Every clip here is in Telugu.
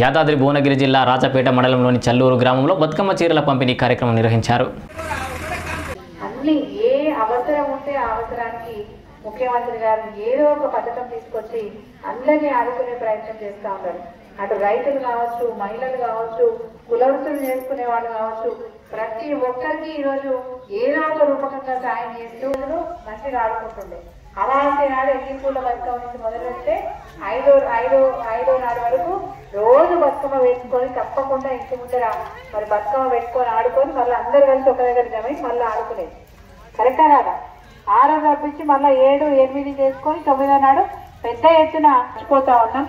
యాదాద్రి భువనగిరి జిల్లా రాజపేట మండలంలోని చల్లూరు గ్రామంలో బతుకమ్మ చీరల పంపిణీ కార్యక్రమం నిర్వహించారు. అన్ని ఏ అవసరం ఉంటే ఆ అవసరానికి ముఖ్యమంత్రి గారు ఏదో ఒక పథకం తీసుకొచ్చి అందరినీ ఆదుకునే ప్రయత్నం చేస్తూ ఉంటారు. అటు రైతులు కావచ్చు, మహిళలు కావచ్చు, కులవృత్తులు చేసుకునే వాళ్ళు కావచ్చు, ప్రతి ఒక్కరికి ఈరోజు ఏదో ఒక రూపకంగా సాయం చేస్తూ మంచిగా ఆడుకుంటుండే. అలాంటి నాడు ఎన్ని పూల బతుకమ్మ నుంచి మొదలుపెడితే ఐదో నాడు వరకు రోజు బతుకమ్మ వేసుకొని తప్పకుండా ఇంటి ముందర మరి బతుకమ్మ పెట్టుకొని ఆడుకొని మళ్ళీ అందరు కలిసి ఒక దగ్గర జమ మళ్ళీ ఆడుకునేది. కరెక్టా కాదా? ఆ రోజు తప్పించి మళ్ళీ 7, 8 చేసుకొని 9వ నాడు పెద్ద ఎత్తున అలసిపోతా ఉన్నాం.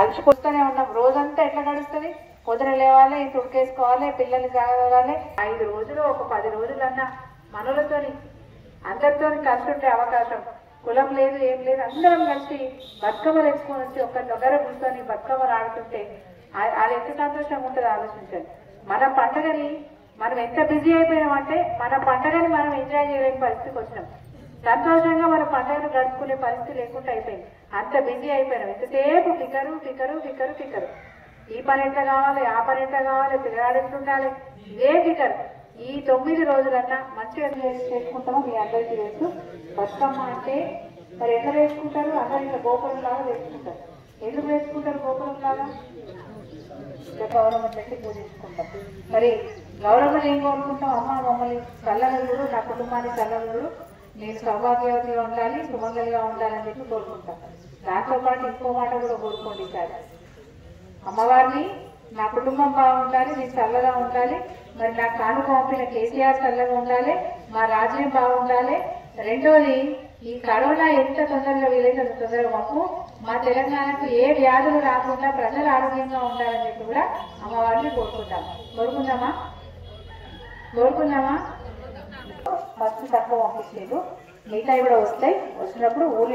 అలసిపోతూనే ఉన్నాం. రోజంతా ఎట్లా గడుస్తుంది? పొద్దున లేవాలి, ఇంటి ఉడికేసుకోవాలి, పిల్లల్ని జాగాలి. 5 రోజులు ఒక 10 రోజులన్నా మనలతోని అందరితో కలిసి ఉండే అవకాశం, కులం లేదు ఏం లేదు, అందరం కలిసి బతుకమ్మ తెచ్చుకొని వచ్చి ఒక్క దగ్గర కూర్చొని బతుకమ్మ ఆడుతుంటే అది ఎంత సంతోషంగా ఉంటుంది ఆలోచించండి. మన పండుగని మనం ఎంత బిజీ అయిపోయినామంటే మన పండుగని మనం ఎంజాయ్ చేయలేని పరిస్థితికి వచ్చినాం. సంతోషంగా మన పండుగను గడుపుకునే పరిస్థితి లేకుండా అయిపోయింది. అంత బిజీ అయిపోయినాం. ఎంతసేపు కికరు. ఈ పని ఎంత కావాలి, ఆ పని ఎంత కావాలి, పిల్లగాడు ఎంత ఉండాలి, ఇదే కికరు. ఈ 9 రోజులన్నా మంచిగా చేసుకుంటాము. మీ అందరికీ తెలుసు బతుకమ్మ అంటే మరి ఎట్లా వేసుకుంటారు? అందరూ ఇట్లా గోపురం లాగా వేసుకుంటారు. ఎందుకు వేసుకుంటారు గోపురం లాగా? గౌరవం పెట్టి పూజించుకుంటాం. మరి గౌరవం ఏం కోరుకుంటాం? అమ్మ మమ్మల్ని చల్లగలుగుడు, నా కుటుంబాన్ని చల్లగలుగుడు, నేను సౌభాగ్యవతిగా ఉండాలి, సుమంగలిగా ఉండాలని చెప్పి కోరుకుంటాం. దాంతో పాటు ఇంకో మాట కూడా కోరుకోండి సార్, అమ్మవారిని నా కుటుంబం బాగుండాలి, నేను చల్లగా ఉండాలి, మరి నా కాను పంపిన కేసీఆర్ చల్లగా ఉండాలి, మా రాజ్యం బాగుండాలి. రెండోది, ఈ కరోనా ఎంత తొందరగా వీలైతే అంత తొందరగా మాకు మా తెలంగాణకు ఏ వ్యాధులు రాకుండా ప్రజలు ఆరోగ్యంగా ఉండాలని చెప్పి కూడా అమ్మవారిని కోరుకుందామా. ఫస్ట్ తక్కువ పంపించలేదు, మిగతా కూడా వస్తాయి. వచ్చినప్పుడు ఊళ్ళో